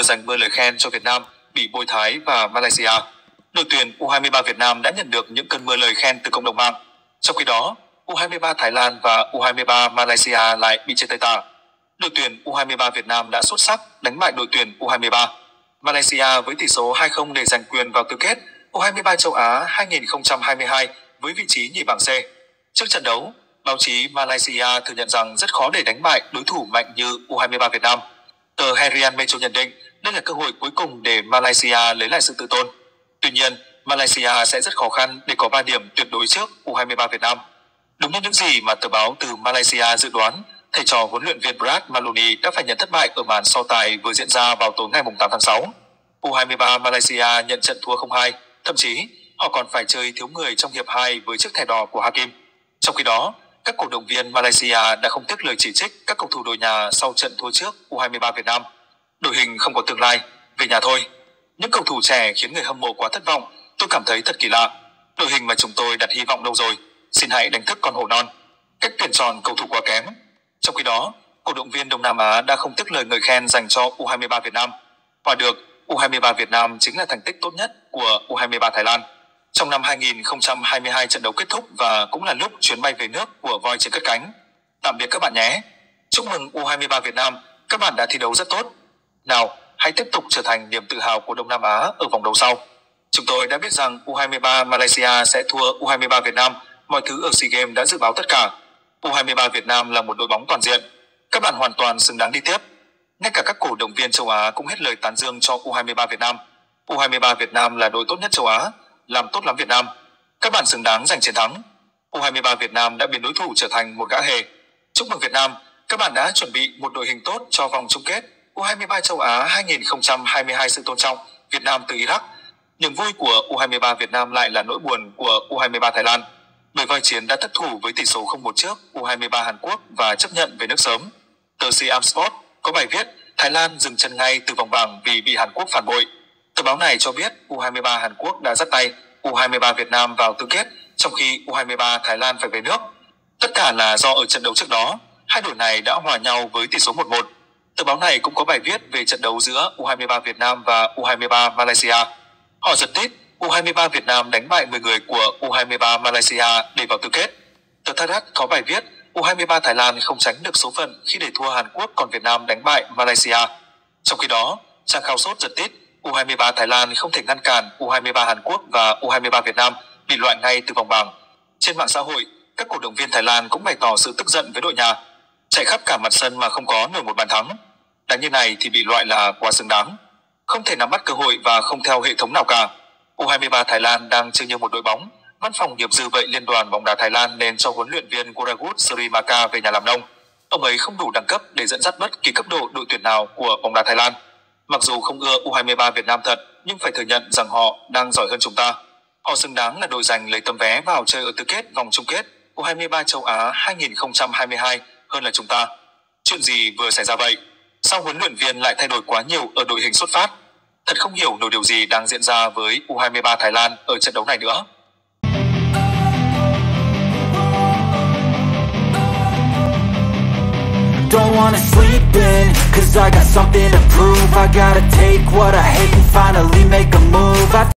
vừa giành đôi lời khen cho Việt Nam, Bỉ, Bồi Thái và Malaysia. Đội tuyển U23 Việt Nam đã nhận được những cơn mưa lời khen từ cộng đồng mạng. Trong khi đó, U23 Thái Lan và U23 Malaysia lại bị chia tay tả. Đội tuyển U23 Việt Nam đã xuất sắc đánh bại đội tuyển U23 Malaysia với tỷ số 2-0 để giành quyền vào tứ kết U23 Châu Á 2022 với vị trí nhì bảng C. Trước trận đấu, báo chí Malaysia thừa nhận rằng rất khó để đánh bại đối thủ mạnh như U23 Việt Nam. Tờ Harian Metro nhận định đây là cơ hội cuối cùng để Malaysia lấy lại sự tự tôn. Tuy nhiên, Malaysia sẽ rất khó khăn để có 3 điểm tuyệt đối trước U23 Việt Nam. Đúng như những gì mà tờ báo từ Malaysia dự đoán, thầy trò huấn luyện viên Brad Maloney đã phải nhận thất bại ở màn so tài vừa diễn ra vào tối ngày 8 tháng 6. U23 Malaysia nhận trận thua 0-2, thậm chí họ còn phải chơi thiếu người trong hiệp 2 với chiếc thẻ đỏ của Hakim. Trong khi đó, các cổ động viên Malaysia đã không tiếc lời chỉ trích các cầu thủ đội nhà sau trận thua trước U23 Việt Nam. Đội hình không có tương lai, về nhà thôi. Những cầu thủ trẻ khiến người hâm mộ quá thất vọng, tôi cảm thấy thật kỳ lạ. Đội hình mà chúng tôi đặt hy vọng đâu rồi, xin hãy đánh thức con hổ non. Cách tuyển chọn cầu thủ quá kém. Trong khi đó, cổ động viên Đông Nam Á đã không tiếc lời ngợi khen dành cho U23 Việt Nam. Hòa được, U23 Việt Nam chính là thành tích tốt nhất của U23 Thái Lan. Trong năm 2022 trận đấu kết thúc và cũng là lúc chuyến bay về nước của voi trên cất cánh. Tạm biệt các bạn nhé. Chúc mừng U23 Việt Nam, các bạn đã thi đấu rất tốt. Nào, hãy tiếp tục trở thành niềm tự hào của Đông Nam Á ở vòng đấu sau. Chúng tôi đã biết rằng U23 Malaysia sẽ thua U23 Việt Nam, mọi thứ ở SEA Games đã dự báo tất cả. U23 Việt Nam là một đội bóng toàn diện. Các bạn hoàn toàn xứng đáng đi tiếp. Ngay cả các cổ động viên châu Á cũng hết lời tán dương cho U23 Việt Nam. U23 Việt Nam là đội tốt nhất châu Á. Làm tốt lắm Việt Nam. Các bạn xứng đáng giành chiến thắng. U23 Việt Nam đã biến đối thủ trở thành một gã hề. Chúc mừng Việt Nam, các bạn đã chuẩn bị một đội hình tốt cho vòng chung kết U23 Châu Á 2022. Sự tôn trọng, Việt Nam từ Iraq. Niềm vui của U23 Việt Nam lại là nỗi buồn của U23 Thái Lan. Đội voi chiến đã thất thủ với tỷ số 0-1 trước U23 Hàn Quốc và chấp nhận về nước sớm. Tờ Siam Sport có bài viết Thái Lan dừng chân ngay từ vòng bảng vì bị Hàn Quốc phản bội. Tờ báo này cho biết U23 Hàn Quốc đã dắt tay U23 Việt Nam vào tứ kết, trong khi U23 Thái Lan phải về nước. Tất cả là do ở trận đấu trước đó, hai đội này đã hòa nhau với tỷ số 1-1. Tờ báo này cũng có bài viết về trận đấu giữa U23 Việt Nam và U23 Malaysia. Họ giật tít, U23 Việt Nam đánh bại 10 người của U23 Malaysia để vào tứ kết. Tờ Tha Dach có bài viết U23 Thái Lan không tránh được số phận khi để thua Hàn Quốc, còn Việt Nam đánh bại Malaysia. Trong khi đó, trang Khao Sot giật tít U23 Thái Lan không thể ngăn cản U23 Hàn Quốc và U23 Việt Nam bị loại ngay từ vòng bảng. Trên mạng xã hội, các cổ động viên Thái Lan cũng bày tỏ sự tức giận với đội nhà. Chạy khắp cả mặt sân mà không có nổi một bàn thắng. Đánh như này thì bị loại là quá xứng đáng. Không thể nắm bắt cơ hội và không theo hệ thống nào cả. U23 Thái Lan đang chơi như một đội bóng. Văn phòng nghiệp dư vậy Liên đoàn bóng đá Thái Lan nên cho huấn luyện viên Kuragut Sirimaka về nhà làm nông. Ông ấy không đủ đẳng cấp để dẫn dắt bất kỳ cấp độ đội tuyển nào của bóng đá Thái Lan. Mặc dù không ưa U23 Việt Nam thật, nhưng phải thừa nhận rằng họ đang giỏi hơn chúng ta. Họ xứng đáng là đội giành lấy tấm vé vào chơi ở tứ kết vòng chung kết U23 Châu Á 2022 hơn là chúng ta. Chuyện gì vừa xảy ra vậy? Sao huấn luyện viên lại thay đổi quá nhiều ở đội hình xuất phát? Thật không hiểu nổi điều gì đang diễn ra với U23 Thái Lan ở trận đấu này nữa. Don't wanna sleep in, cause I got something to prove. I gotta take what I hate and finally make a move.